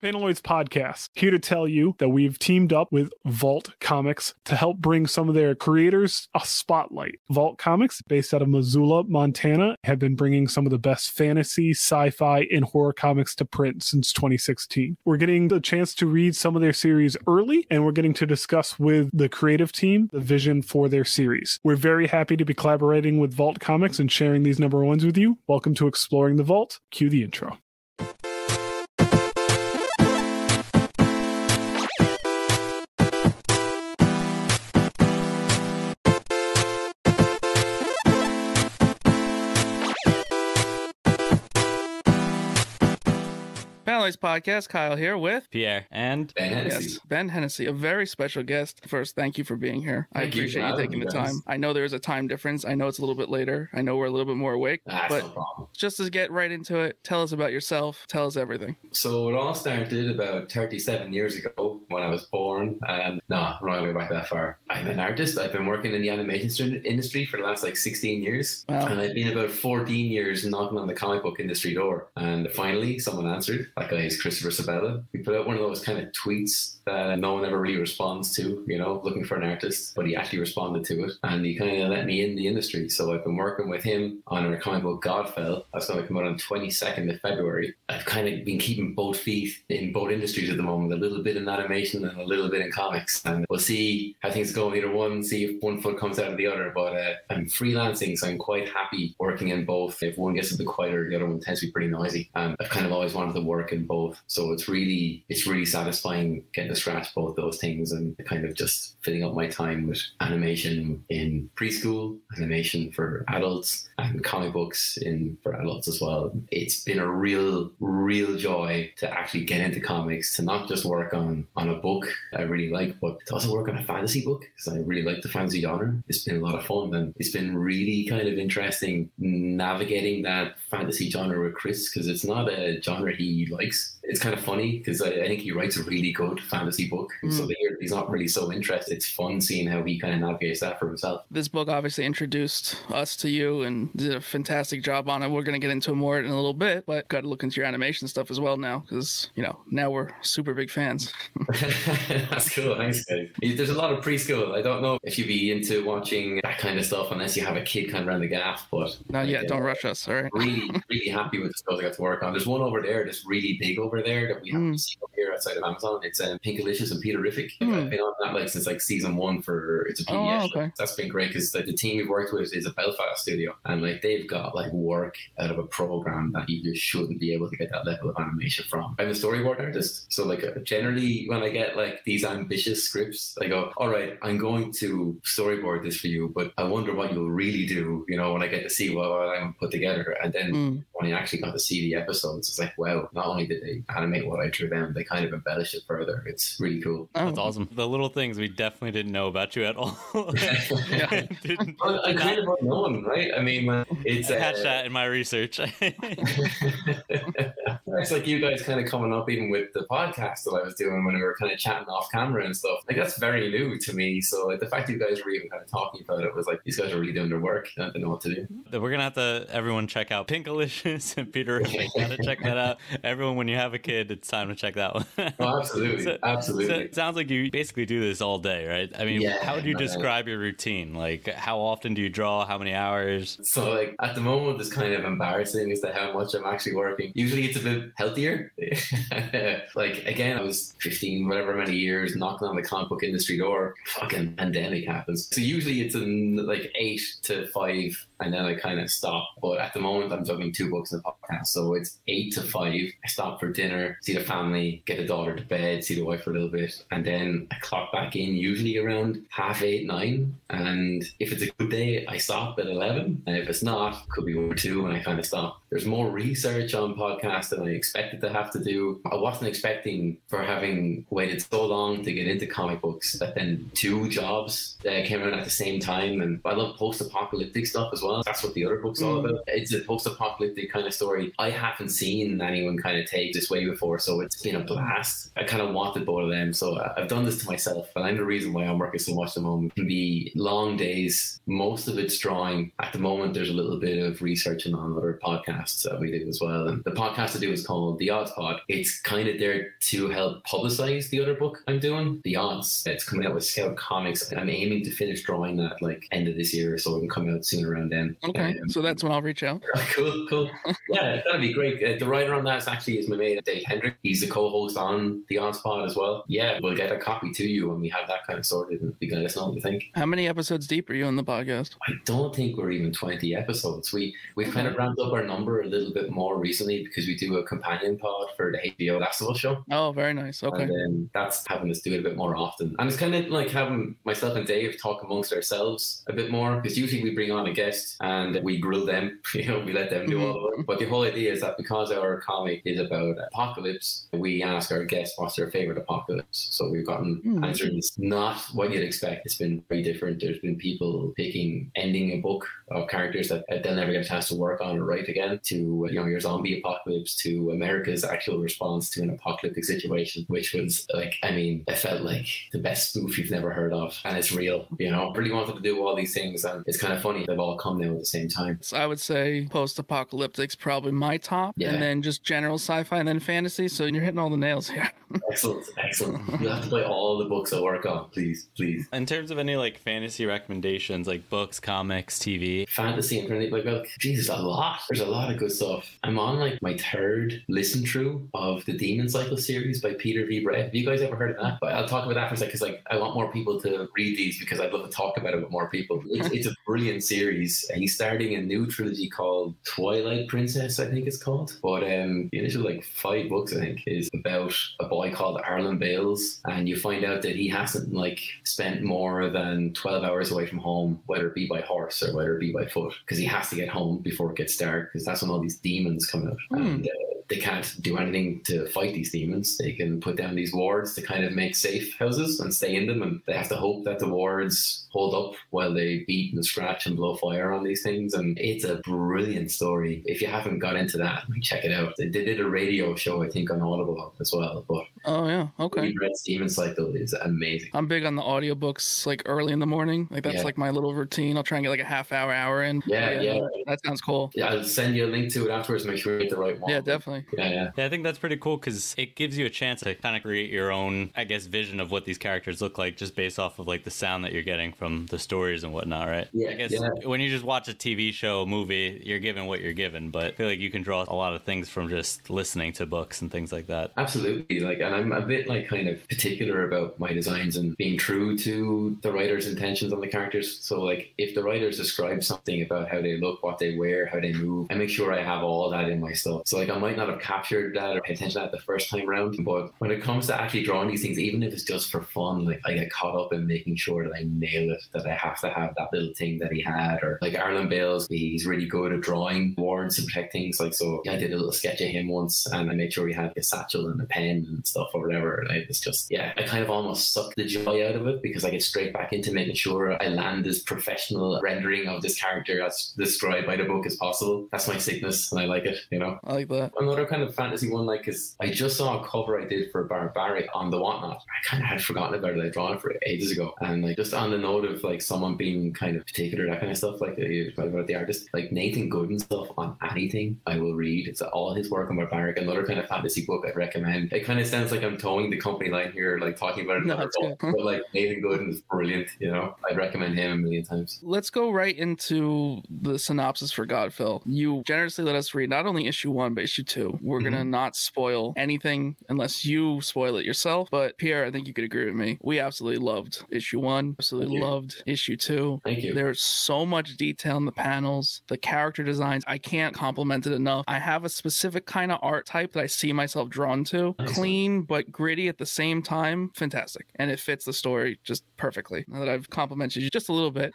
Paneloids Podcast, here to tell you that we've teamed up with Vault Comics to help bring some of their creators a spotlight. Vault Comics, based out of Missoula, Montana, have been bringing some of the best fantasy, sci-fi, and horror comics to print since 2016. We're getting the chance to read some of their series early, and we're getting to discuss with the creative team the vision for their series. We're very happy to be collaborating with Vault Comics and sharing these number ones with you. Welcome to Exploring the Vault. Cue the intro. Podcast, Kyle here with Pierre and Ben Hennessy. Ben Hennessy, a very special guest. First, thank you for being here. I appreciate you taking the time. I know there is a time difference. I know it's a little bit later. I know we're a little bit more awake, but just to get right into it, tell us about yourself. Tell us everything. So it all started about 37 years ago when I was born. Right way back that far. I'm an artist. I've been working in the animation industry for the last 16 years. Wow. And I've been about 14 years knocking on the comic book industry door. And finally, someone answered. That guy is Christopher Sabella. He put out one of those kind of tweets that no one ever really responds to, looking for an artist, but he actually responded to it. And he kind of let me in the industry. So I've been working with him on a comic book, Godfell. That's going to come out on 22nd of February. I've kind of been keeping both feet in both industries at the moment, a little bit in animation and a little bit in comics. And we'll see how things go with either one, see if one foot comes out of the other. But I'm freelancing, so I'm quite happy working in both. If one gets a bit quieter, the other one tends to be pretty noisy. I've kind of always wanted to work in both. So it's really satisfying getting to scratch both those things and kind of just filling up my time with animation in preschool, animation for adults, and comic books for adults as well. It's been a real joy to actually get into comics, to not just work on a book I really like, but to also work on a fantasy book because I really like the fantasy genre. It's been a lot of fun, and it's been really kind of interesting navigating that fantasy genre with Chris because it's not a genre he likes. It's kind of funny because I think he writes a really good fantasy book. Mm. So he's not really so interested. It's fun seeing how he kind of navigates that for himself. This book obviously introduced us to you and did a fantastic job on it. We're going to get into more in a little bit, but got to look into your animation stuff as well now because, now we're super big fans. That's cool. Thanks, guys. There's a lot of preschool. I don't know if you'd be into watching that kind of stuff unless you have a kid kind of around the gaff, but... Not yet. Don't rush us. All right. Really happy with the stuff I got to work on. There's one over there that's really big over there that we haven't seen over here outside of Amazon. It's Pinkalicious and Peterrific. I've been on that since season one for it's a PBS. That's been great because the team we've worked with is a Belfast studio, and they've got work out of a program that you just shouldn't be able to get that level of animation from. I'm a storyboard artist, so generally when I get these ambitious scripts, I go, all right, I'm going to storyboard this for you, but I wonder what you'll really do. When I get to see what I'm put together, and then when I actually got to see the episodes, it's wow! Not only did they animate what I drew them, they kind of embellish it further. It's really cool. That's awesome. The little things we definitely didn't know about you at all. I kind of unknown, right? I mean, it's I had that in my research. It's you guys kind of coming up even with the podcast that I was doing when we were kind of chatting off camera and stuff. That's very new to me. So the fact that you guys were even kind of talking about it was these guys are really doing their work. I don't know what to do. We're gonna have to everyone check out Pinkalicious and Peterrific. Gotta check that out. Everyone, when you have a kid, it's time to check that one. Oh, absolutely. So it sounds like you basically do this all day, right? I mean, how would you describe your routine? How often do you draw? How many hours? So at the moment, it's kind of embarrassing as to how much I'm actually working. Usually it's a bit healthier. Again, I was 15, whatever many years, knocking on the comic book industry door. Fucking pandemic happens. So usually it's in 8 to 5, and then I kind of stop. But at the moment, I'm juggling 2 books and a podcast. So it's 8 to 5. I stop for dinner, see the family, get the daughter to bed, see the wife for a little bit, and then I clock back in usually around 8:30, 9:30. And if it's a good day, I stop at 11. And if it's not, it could be 1 or 2, and I kind of stop. There's more research on podcasts than I expected to have to do. I wasn't expecting, for having waited so long to get into comic books, that then 2 jobs came out at the same time. And I love post-apocalyptic stuff as well. That's what the other book's all about. It's a post-apocalyptic kind of story I haven't seen anyone kind of take this way before, so it's been a blast. I kind of wanted both of them, so I've done this to myself, and I'm the reason why I'm working so much at the moment. It can be long days. Most of it's drawing. At the moment, there's a little bit of researching on other podcasts podcasts that we do as well. And the podcast I do is called The Odds Pod. It's kind of there to help publicize the other book I'm doing, The Odds. It's coming out with Scout Comics. I'm aiming to finish drawing that like end of this year, so it can come out soon around then. Okay, so that's when I'll reach out. Cool. Yeah, that'd be great. The writer on that is my mate, Dave Hendrick. He's the co-host on The Odds Pod as well. Yeah, we'll get a copy to you when we have that kind of sorted and you guys know what you think. How many episodes deep are you on the podcast? I don't think we're even 20 episodes. We've kind of ramped up our number a little bit more recently because we do a companion pod for the HBO Last of Us show. Oh, very nice. Okay. And that's having us do it a bit more often. And it's kind of like having myself and Dave talk amongst ourselves a bit more, because usually we bring on a guest and we grill them, we let them do all of it. But the whole idea is that because our comic is about apocalypse, we ask our guests what's their favorite apocalypse. So we've gotten answers not what you'd expect. It's been very different. There's been people picking ending a book of characters that they'll never get a chance to work on or write again, to your zombie apocalypse, to America's actual response to an apocalyptic situation, which was like, I mean, it felt like the best spoof you've never heard of, and it's real. Really wanted to do all these things, and it's kind of funny they've all come now at the same time. So I would say post-apocalyptic's probably my top, and then just general sci-fi, and then fantasy. So you're hitting all the nails here. Excellent. You have to play all the books I work on, please. In terms of any like fantasy recommendations, like books, comics, TV, fantasy, and like, well, Jesus, a lot. There's a lot of good stuff. I'm on like my third listen through of the Demon Cycle series by Peter V Brett. Have you guys ever heard of that? But I'll talk about that for a second, because like I want more people to read these, because I'd love to talk about it with more people. It's a brilliant series. He's starting a new trilogy called Twilight Princess, I think it's called. But the initial like 5 books, I think, is about a boy called Harlan Bales, and you find out that he hasn't like spent more than 12 hours away from home, whether it be by horse or whether it be by foot, because he has to get home before it gets dark, because that's when all these demons come out. And they can't do anything to fight these demons. They can put down these wards to kind of make safe houses and stay in them, and they have to hope that the wards hold up while they beat and scratch and blow fire on these things. And it's a brilliant story. If you haven't got into that, check it out. They did a radio show, I think, on Audible as well. But Demon Cycle is amazing. I'm big on the audiobooks, like early in the morning. Like that's like my little routine. I'll try and get like a half hour in. Yeah. That sounds cool. Yeah, I'll send you a link to it afterwards. Make sure you get the right one. Yeah, definitely. Yeah, I think that's pretty cool, because it gives you a chance to kind of create your own, I guess, vision of what these characters look like, just based off of like the sound that you're getting from the stories and whatnot, right? Yeah, I guess when you just watch a TV show, movie, you're given what you're given, but I feel like you can draw a lot of things from just listening to books and things like that. Absolutely. Like, and I'm a bit like kind of particular about my designs and being true to the writer's intentions on the characters. So like if the writers describe something about how they look, what they wear, how they move, I make sure I have all that in my stuff. So like I might not have captured that or paid attention to that the first time around, but when it comes to actually drawing these things, even if it's just for fun, like I get caught up in making sure that I nail it, that I have to have that little thing that he had. Or like Harlan Bales, he's really good at drawing wards and protect things, like, so I did a little sketch of him once, and I made sure he had a satchel and a pen and stuff or whatever, and it's just, I kind of almost sucked the joy out of it, because I get straight back into making sure I land this professional rendering of this character as described by the book as possible. That's my sickness, and I like it, I like that. Another kind of fantasy one, like, is I just saw a cover I did for Barbaric on the Whatnot. I kind of had forgotten about it. I'd drawn it for ages ago. And like just on the note of like someone being kind of particular, that kind of stuff, like about the artist, like Nathan Gooden stuff on anything I will read. It's all his work on Barbaric. Another kind of fantasy book I'd recommend. It kind of sounds like I'm towing the company line here, like talking about it. No, it's good. But like Nathan Gooden is brilliant, I'd recommend him a million times. Let's go right into the synopsis for Godfell. You generously let us read not only issue 1, but issue 2. We're gonna not spoil anything unless you spoil it yourself, but Pierre, I think you could agree with me, we absolutely loved issue 1, absolutely loved issue 2. Thank you. There's so much detail in the panels, the character designs, I can't compliment it enough. I have a specific kind of art type that I see myself drawn to. Nice. Clean but gritty at the same time. Fantastic. And it fits the story just perfectly. Now that I've complimented you just a little bit.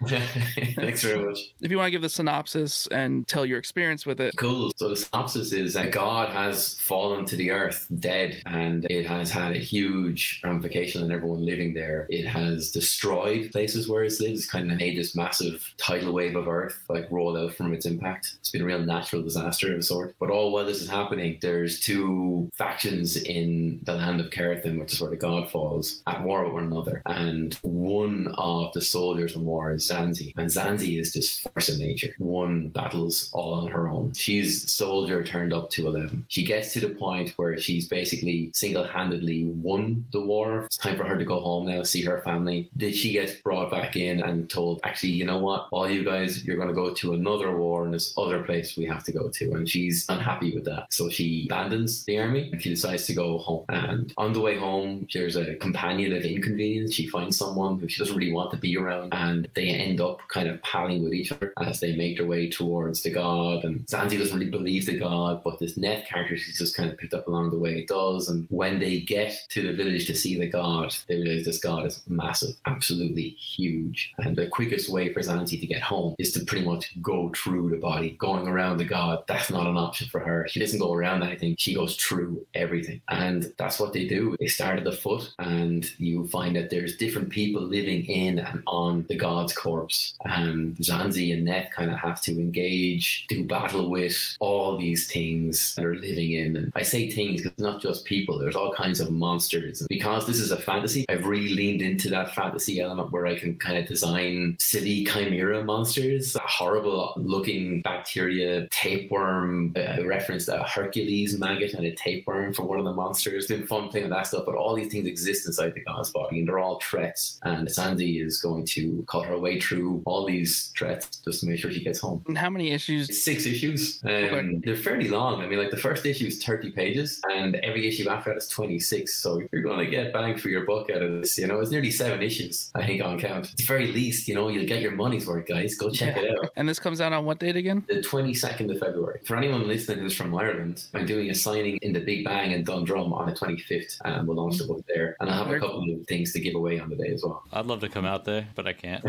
Thanks very much. If you want to give the synopsis and tell your experience with it. Cool. So the synopsis is that God Pod has fallen to the earth dead, and it has had a huge ramification on everyone living there. It has destroyed places where it's lived. It's kind of made this massive tidal wave of earth like roll out from its impact. It's been a real natural disaster of a sort. But all while this is happening, there's two factions in the land of Kerithan, which is where the god falls, at war with one another. And one of the soldiers in war is Zanzi. And Zanzi is this force of nature. One battles all on her own. She's soldier turned up to 11. She gets to the point where she's basically single-handedly won the war. It's time for her to go home now, see her family. Then she gets brought back in and told, actually, you know what? All you guys, you're going to go to another war in this other place we have to go to. And she's unhappy with that. So she abandons the army and she decides to go home. And on the way home, there's a companion of inconvenience. She finds someone who she doesn't really want to be around, and they end up kind of palling with each other as they make their way towards the god. And Zanzi doesn't really believe the god, but this Neth character she's just kind of picked up along the way it does. And when they get to the village to see the god, they realize this god is massive, absolutely huge. And the quickest way for Zanzi to get home is to pretty much go through the body. Going around the god, that's not an option for her. She doesn't go around anything, she goes through everything. And that's what they do. They start at the foot, and you find that there's different people living in and on the god's corpse. And Zanzi and Neth kind of have to engage, do battle with all these things that are living in. And I say things because it's not just people, there's all kinds of monsters. And because this is a fantasy, I've really leaned into that fantasy element where I can kind of design silly chimera monsters, a horrible looking bacteria tapeworm. I referenced a Hercules maggot and a tapeworm for one of the monsters. It's been fun playing with that stuff, but all these things exist inside the god's body and they're all threats. And Zanzi is going to cut her way through all these threats just to make sure she gets home. And how many issues? 6 issues. They're fairly long. I mean, like the first issue is 30 pages and every issue after that is 26. So you're going to get bang for your buck out of this. You know, it's nearly 7 issues, I think, on count. At the very least, you know, you'll get your money's worth, guys. Go check it out. And this comes out on what date again? The 22nd of February. For anyone listening who's from Ireland, I'm doing a signing in the Big Bang in Dundrum on the 25th, and we'll launch the book there. And I have a couple of things to give away on the day as well. I'd love to come out there, but I can't.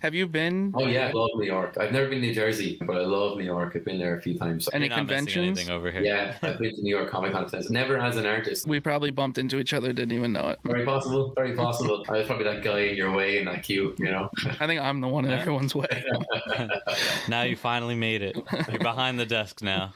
Have you been? Oh yeah, I love New York. I've never been to New Jersey, but I love New York. I've been there a few times. Any conventions? Anything over here? Yeah, I've been to New York Comic Con. Never as an artist. We probably bumped into each other, didn't even know it. Very possible. Very possible. I was probably that guy in your way and that queue, you know. I think I'm the one in everyone's way. Now you finally made it. You're behind the desk now.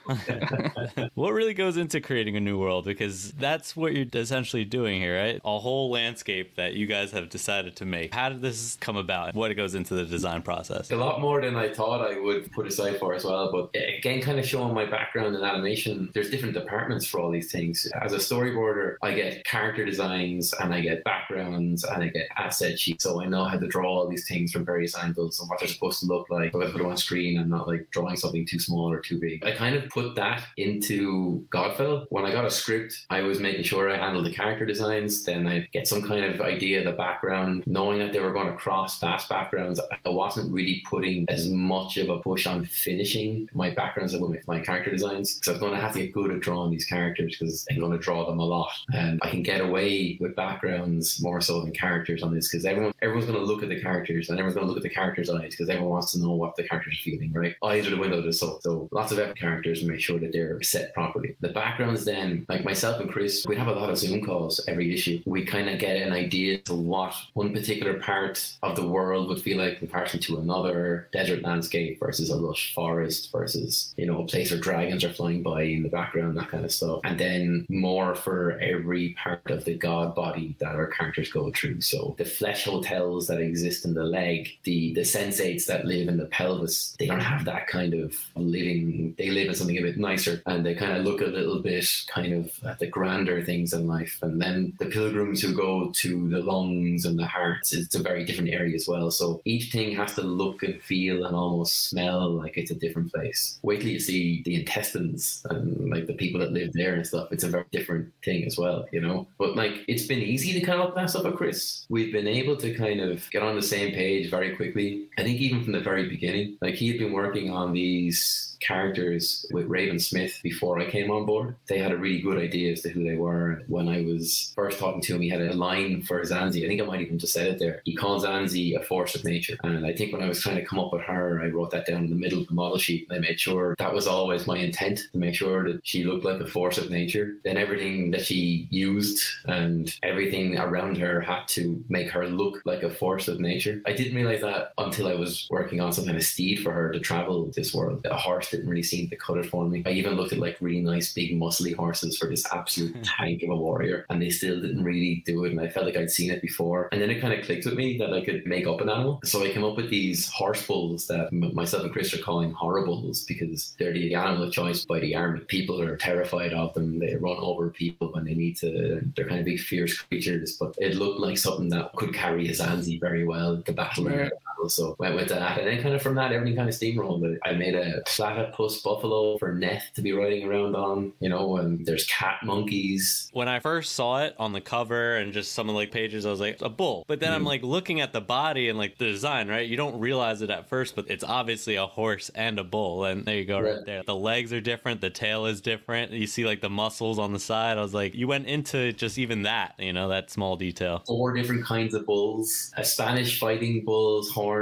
What really goes into creating a new world? Because that's what you're essentially doing here, right? A whole landscape that you guys have decided to make. How did this come about? What goes into the design process? A lot more than I thought I would put aside for as well, but again, kind of showing my background in animation, there's different departments for all these things. As a storyboarder, I get character designs and I get backgrounds and I get asset sheets, so I know how to draw all these things from various angles and what they're supposed to look like. So if I put it on screen, I'm not like drawing something too small or too big. I kind of put that into Godfell. When I got a script, I was making sure I handled the character designs, then I'd get some kind of idea of the background, knowing that they were going to cross that backgrounds. I wasn't really putting as much of a push on finishing my backgrounds with my character designs, because I'm going to have to get good at drawing these characters because I'm going to draw them a lot, and I can get away with backgrounds more so than characters on this, because everyone's going to look at the characters and everyone's going to look at the characters' eyes, because everyone wants to know what the characters are feeling, right? Eyes are the window to the soul. So lots of epic characters and make sure that they're set properly. The backgrounds then, like myself and Chris, we have a lot of Zoom calls every issue. We kind of get an idea to what one particular part of the world would feel like in comparison to another, desert landscape versus a lush forest versus, you know, a place where dragons are flying by in the background, that kind of stuff. And then more for every part of the god body that our characters go through. So the flesh hotels that exist in the leg, the sensates that live in the pelvis, they don't have that kind of living, they live in something a bit nicer, and they kind of look a little bit kind of at the grander things in life. And then the pilgrims who go to the lungs and the hearts, it's a very different area as well. So each thing has to look and feel and almost smell like it's a different place. Wait till you see the intestines and like the people that live there and stuff. It's a very different thing as well, you know. But like, it's been easy to kind of look that stuff at Chris. We've been able to kind of get on the same page very quickly. I think even from the very beginning, like he had been working on these characters with Raven Smith before I came on board. They had a really good idea as to who they were. When I was first talking to him, he had a line for Zanzi. I think I might even just said it there. He calls Zanzi a force of nature. And I think when I was trying to come up with her, I wrote that down in the middle of the model sheet, and I made sure that was always my intent, to make sure that she looked like a force of nature. Then everything that she used and everything around her had to make her look like a force of nature. I didn't realise that until I was working on some kind of steed for her to travel this world. A horse didn't really seem to cut it for me. I even looked at like really nice big muscly horses for this absolute tank of a warrior, and they still didn't really do it, and I felt like I'd seen it before. And then it kind of clicked with me that I could make up an animal. So I came up with these horse bulls that myself and Chris are calling horror bulls, because they're the animal of choice by the army. People are terrified of them. They run over people when they need to. They're kind of big fierce creatures, but it looked like something that could carry a Zanzi very well, the battle. Yeah. So went with that, and then kind of from that everything kind of steamrolled. I made a platypus buffalo for Neth to be riding around on, you know, and there's cat monkeys. When I first saw it on the cover and just some of the like pages, I was like, a bull. But then I'm like looking at the body and like the design, right? You don't realize it at first, but it's obviously a horse and a bull. And there you go, right there. The legs are different, the tail is different. You see like the muscles on the side. I was like, you went into just even that, you know, that small detail. 4 different kinds of bulls, a Spanish fighting bull's horn,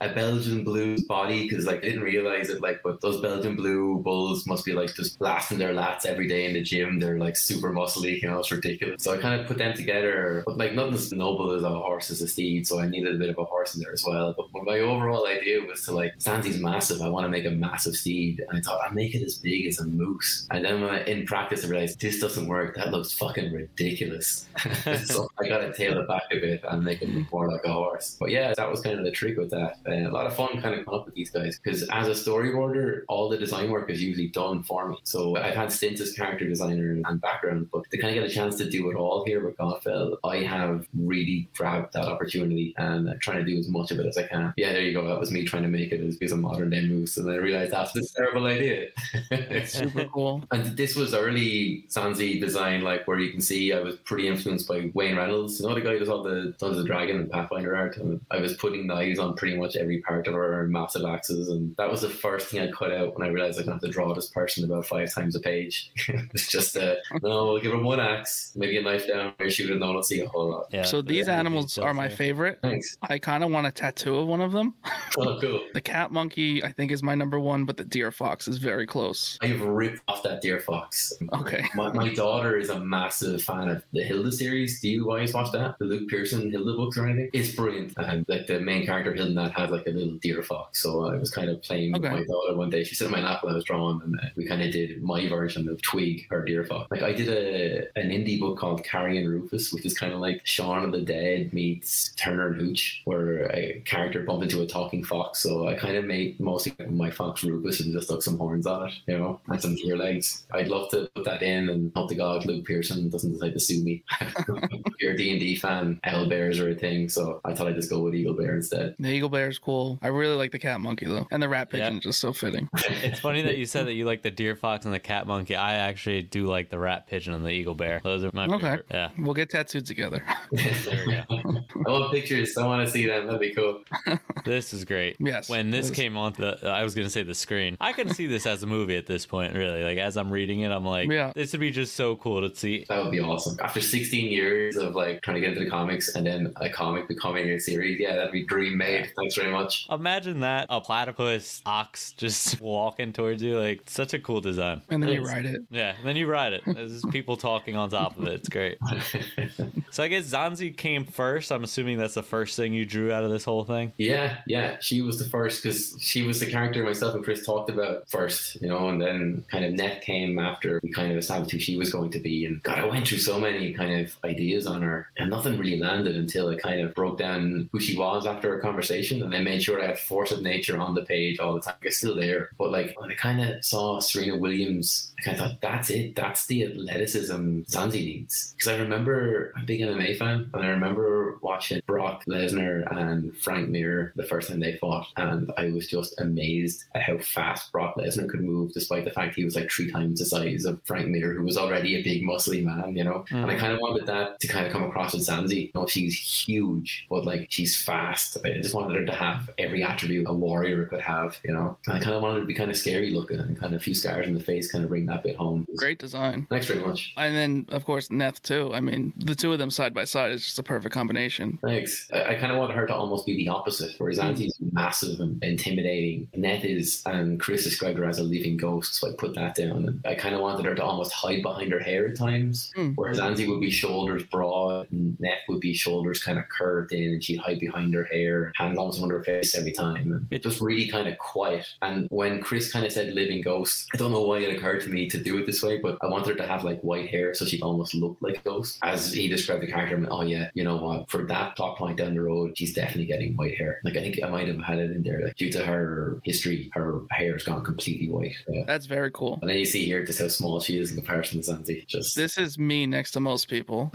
a Belgian blue body, because like I didn't realize it, like, but those Belgian blue bulls must be like just blasting their lats every day in the gym. They're like super muscly, you know, it's ridiculous. So I kind of put them together, but like nothing as noble as a horse as a steed, so I needed a bit of a horse in there as well. But my overall idea was to like, Zanzi's massive, I want to make a massive steed, and I thought I'll make it as big as a moose. And then when I, in practice, I realized this doesn't work, that looks fucking ridiculous. So I got to tail it back a bit and make it look more like a horse. But yeah, that was kind of the trick with that. A lot of fun kind of coming up with these guys, because as a storyboarder all the design work is usually done for me, so I've had stints as character designer and background, but to kind of get a chance to do it all here with Godfell, I have really grabbed that opportunity and I'm trying to do as much of it as I can. Yeah, there you go, that was me trying to make it as big as a modern day moose, and I realized that's this terrible idea. It's super cool. And this was early Zanzi design, like where you can see I was pretty influenced by Wayne Reynolds, you know, the guy who does all the Dungeons and Dragons and Pathfinder art, and I was putting knives on pretty much every part of her massive axes, and that was the first thing I cut out when I realized I can have to draw this person about 5 times a page. It's just no, we'll give her one axe, maybe a knife down, or she would not see a whole lot. Yeah, so these animals are my favorite. Thanks. I kind of want a tattoo of one of them. Oh, cool. The cat monkey I think is my #1, but the deer fox is very close. I've ripped off that deer fox. Okay. my daughter is a massive fan of the Hilda series. Do you guys watch that? The Luke Pearson Hilda books or anything? It's brilliant. Like the main character Hilton that had like a little deer fox, so I was kind of playing with my daughter one day. She sat in my lap while I was drawing, and we kind of did my version of Twig, her deer fox. Like I did an indie book called Carrion Rufus, which is kind of like Shaun of the Dead meets Turner and Hooch, where a character bumped into a talking fox. So I kind of made mostly my fox Rufus and just stuck some horns on it, you know, and some deer legs. I'd love to put that in, and hope to God Luke Pearson doesn't decide to sue me. If you're a D&D fan, owl bears are a thing, so I thought I'd just go with eagle bear instead. The eagle bear is cool. I really like the cat monkey though, and the rat pigeon is just so fitting. It's funny that you said that you like the deer fox and the cat monkey. I actually do like the rat pigeon and the eagle bear. Those are my favorite. Yeah, we'll get tattooed together. There we go. I love pictures. I want to see that. That'd be cool. This is great. Yes. When this came on, I was going to say the screen. I can see this as a movie at this point, really. Like as I'm reading it, I'm like, yeah, this would be just so cool to see. That would be awesome. After 16 years of like trying to get into the comics and then a comic becoming a series, yeah, that'd be dream made. Thanks very much. Imagine that, a platypus ox just walking towards you, like such a cool design. And then you ride it. Yeah, and then you ride it. There's people talking on top of it. It's great. So I guess Zanzi came first. I'm assuming that's the first thing you drew out of this whole thing. Yeah, she was the first, because she was the character myself and Chris talked about first, you know, and then kind of Neth came after we kind of established who she was going to be. And God, I went through so many kind of ideas on her, and nothing really landed until I kind of broke down who she was after a conversation, and I made sure I had force of nature on the page all the time. It's still there, but like when I kind of saw Serena Williams, I kind of thought that's it, that's the athleticism Zanzi needs. Because I remember, I'm a big MMA fan, and I remember watching Brock Lesnar and Frank Mir the first time they fought, and I was just amazed at how fast Brock Lesnar could move, despite the fact he was like 3 times the size of Frank Mir, who was already a big muscly man, you know. And I kind of wanted that to kind of come across with Zanzi. You know, she's huge, but like she's fast. I just wanted her to have every attribute a warrior could have, you know. And I kind of wanted her to be kind of scary looking and kind of a few scars in the face, kind of bring that bit home. Great design. Thanks very much. And then of course Neth too. I mean, the two of them side by side is just a perfect combination. Thanks. I kind of wanted her to almost be the opposite, where Zanzi's massive and intimidating. Neth is, and Chris described her as a living ghost, so I put that down. And I kind of wanted her to almost hide behind her hair at times, where Zanzi would be shoulders broad and Neth would be shoulders kind of curved in, and she'd hide behind her hair, hands almost under her face every time. And it just really kind of quiet. And when Chris kind of said living ghost, I don't know why it occurred to me to do it this way, but I wanted her to have like white hair so she almost looked like a ghost. As he described the character, I mean, oh yeah, you know what, for that plot point down the road, she's definitely getting white hair. Like I think I might have had it in there, like, due to her history, her hair's gone completely white. Yeah. That's very cool. And then you see here just how small she is in comparison to Zanzi. Just this is me next to most people.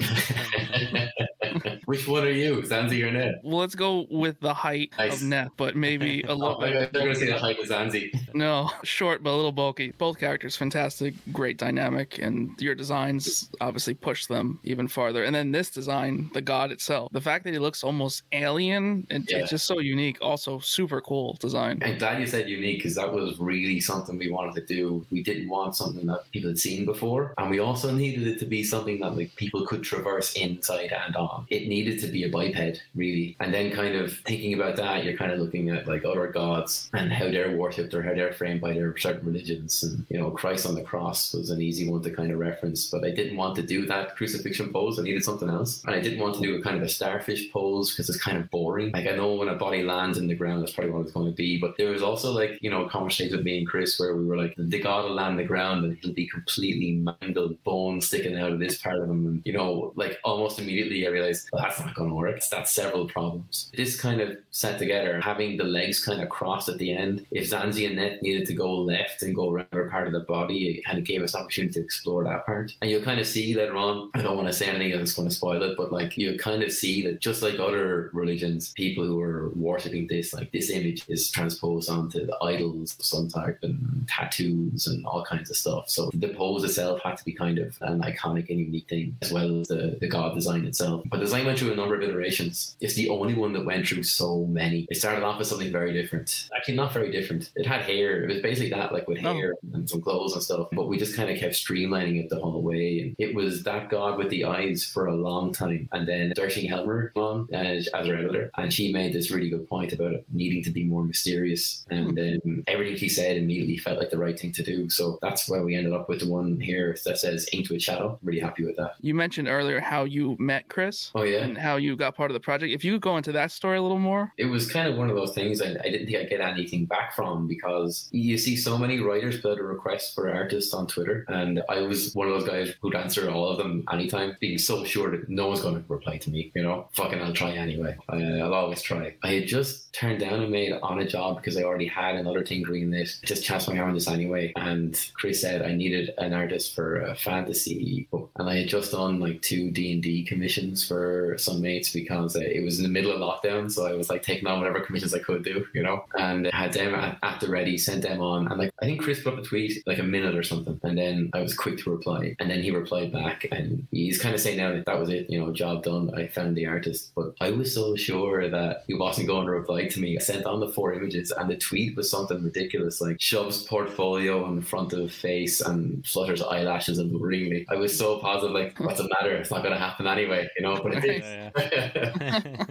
Which one are you, Zanzi or Ned? Well, let's go with the height of Ned, but maybe a little bit. They're going to say the height of Zanzi. No, short but a little bulky. Both characters, fantastic, great dynamic, and your designs obviously push them even farther. And then this design, the god itself, the fact that he looks almost alien, it's just so unique. Also, super cool design. I'm glad you said unique, because that was really something we wanted to do. We didn't want something that people had seen before, and we also needed it to be something that like people could traverse inside and on. It needed to be a biped, really. And then kind of thinking about that, you're kind of looking at like other gods and how they're worshipped or how they're framed by their certain religions. And, you know, Christ on the cross was an easy one to kind of reference, but I didn't want to do that crucifixion pose. I needed something else. And I didn't want to do a kind of a starfish pose because it's kind of boring. Like I know when a body lands in the ground, that's probably what it's going to be. But there was also like, you know, a conversation with me and Chris where we were like, the god will land the ground and he'll be completely mangled, bones sticking out of this part of him. And, you know, like almost immediately I realized, well, that's not going to work. That's several problems. This kind of set together, having the legs kind of crossed at the end. If Zanzi and Neth needed to go left and go around a part of the body, it kind of gave us an opportunity to explore that part. And you'll kind of see later on, I don't want to say anything that's going to spoil it, but like you'll kind of see that just like other religions, people who are worshipping this, like this image is transposed onto the idols of some type and tattoos and all kinds of stuff. So the pose itself had to be kind of an iconic and unique thing, as well as the god design itself. But design went through a number of iterations. It's the only one that went through so many. It started off with something very different. Actually, not very different. It had hair. It was basically that, like with hair and some clothes and stuff. But we just kind of kept streamlining it the whole way. And it was that god with the eyes for a long time. And then Darcy Helmer on as our editor, and she made this really good point about it needing to be more mysterious. And everything she said immediately felt like the right thing to do. So that's why we ended up with the one here that says "Into a Shadow." I'm really happy with that. You mentioned earlier how you met Chris. Oh, yeah. And how you got part of the project. If you could go into that story a little more. It was kind of one of those things I didn't think I'd get anything back from, because you see so many writers put out a request for artists on Twitter, and I was one of those guys who'd answer all of them anytime, being so sure that no one's going to reply to me, you know. Fucking I'll try anyway. I'll always try. I had just turned down a maid on a job because I already had another thing greenlit. I just chanced my arm on this anyway, and Chris said I needed an artist for a fantasy book, and I had just done like 2 D&D commissions for some mates, because it was in the middle of lockdown, so I was like taking on whatever commissions I could do, you know, and had them at the ready, sent them on, and like I think Chris put up a tweet like a minute or something, and then I was quick to reply, and then he replied back, and he's kind of saying now that was it, you know, job done, I found the artist. But I was so sure that he wasn't going to reply to me. I sent on the 4 images, and the tweet was something ridiculous like shoves portfolio on the front of face and flutters eyelashes alluringly. I was so positive, like, what's the matter, it's not going to happen anyway, you know. But yeah.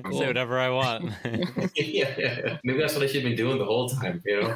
Cool. Say whatever I want. Yeah. Maybe that's what I should have been doing the whole time, you know.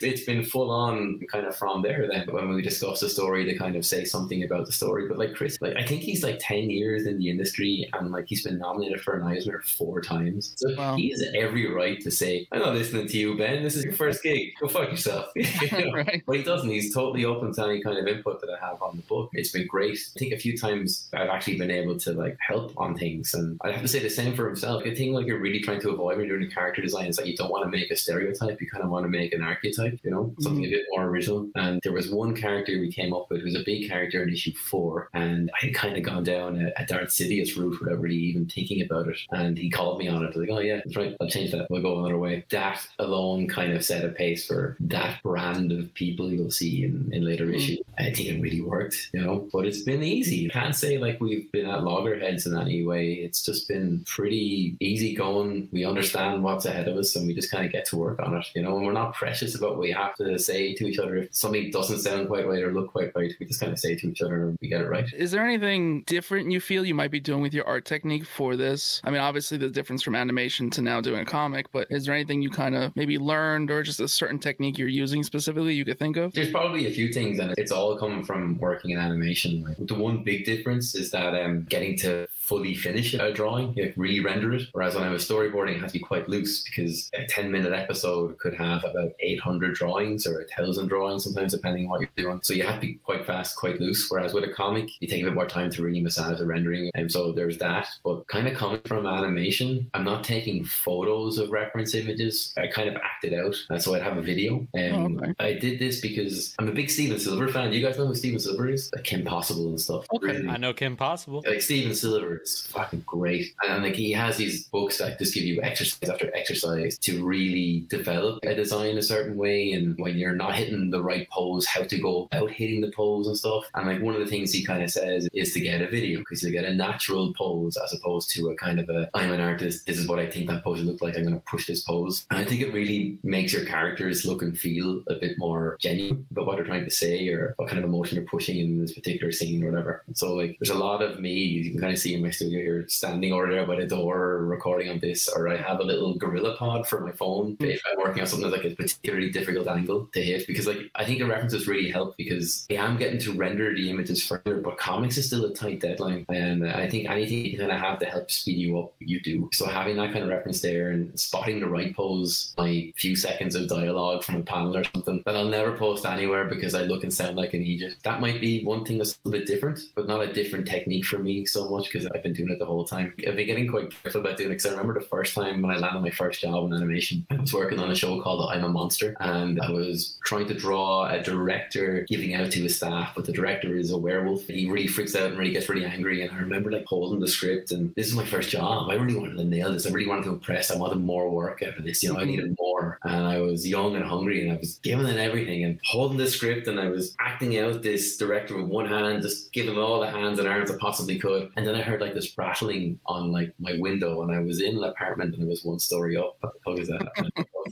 It's been full on kind of from there then. But when we discuss the story, they kind of say something about the story. But like Chris, like I think he's like 10 years in the industry, and like he's been nominated for an Eisner 4 times. So he has every right to say, I'm not listening to you, Ben, this is your first gig, go fuck yourself. You know? Right. But he doesn't. He's totally open to any kind of input that I have on the book. It's been great. I think a few times I've actually been able to like help on things, and I'd have to say the same for himself. A thing like you're really trying to avoid when you're doing character design is that you don't want to make a stereotype, you kind of want to make an archetype, you know, something a bit more original. And there was one character we came up with, it was a big character in issue 4, and I had kind of gone down a Darth Sidious route without really even thinking about it, and he called me on it. I was like, oh yeah, that's right, I'll change that, we'll go another way. That alone kind of set a pace for that brand of people you'll see in later issues. I think it really worked, you know. But it's been easy. You can't say like we've been at loggerheads and that anyway. It's just been pretty easy going. We understand what's ahead of us and we just kind of get to work on it, you know, and we're not precious about what we have to say to each other. If something doesn't sound quite right or look quite right, we just kind of say to each other and we get it right. Is there anything different you feel you might be doing with your art technique for this? I mean, obviously the difference from animation to now doing a comic, but is there anything you kind of maybe learned or just a certain technique you're using specifically you could think of? There's probably a few things, and it's all coming from working in animation. Like, the one big difference is that getting to fully finish a drawing, like really render it. Whereas when I was storyboarding, it had to be quite loose because a 10-minute episode could have about 800 drawings or 1,000 drawings sometimes, depending on what you're doing. So you have to be quite fast, quite loose. Whereas with a comic, you take a bit more time to really massage the rendering. And so there's that. But kind of coming from animation, I'm not taking photos of reference images. I kind of acted out. And so I'd have a video. Okay. I did this because I'm a big Steven Silver fan. You guys know who Steven Silver is? Like Kim Possible and stuff. Okay. Really. I know Kim Possible. Like Steven Silver. It's fucking great, and like he has these books that just give you exercise after exercise to really develop a design a certain way, and when you're not hitting the right pose, how to go about hitting the pose and stuff. And like one of the things he kind of says is to get a video, because you get a natural pose as opposed to a kind of a I'm an artist, this is what I think that pose looked like, I'm going to push this pose. And I think it really makes your characters look and feel a bit more genuine about what they're trying to say or what kind of emotion they're pushing in this particular scene or whatever. And so like there's a lot of me you can kind of see in my studio here, standing over there by the door recording on this, or I have a little gorilla pod for my phone if I'm working on something that's like a particularly difficult angle to hit, because like I think the references really help, because yeah, I'm getting to render the images further, but comics is still a tight deadline, and I think anything you kind of have to help speed you up, you do. So having that kind of reference there and spotting the right pose, like few seconds of dialogue from a panel or something that I'll never post anywhere because I look and sound like an idiot. That might be one thing that's a bit different, but not a different technique for me so much, because I've been doing it the whole time. I've been getting quite careful about doing it, because I remember the first time when I landed my first job in animation, I was working on a show called I'm a Monster, and I was trying to draw a director giving out to his staff, but the director is a werewolf. He really freaks out and really gets really angry, and I remember like holding the script, and this is my first job. I really wanted to nail this. I really wanted to impress. I wanted more work out of this. You know, I needed more. And I was young and hungry, and I was giving it everything and holding the script, and I was acting out this director with one hand, just giving him all the hands and arms I possibly could. And then I heard like this rattling on like my window, and I was in an apartment and it was one story up. What the fuck is that?